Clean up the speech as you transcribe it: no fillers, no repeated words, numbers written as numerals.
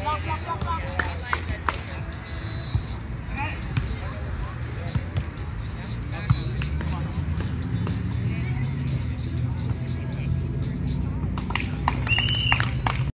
Block, block, block, block.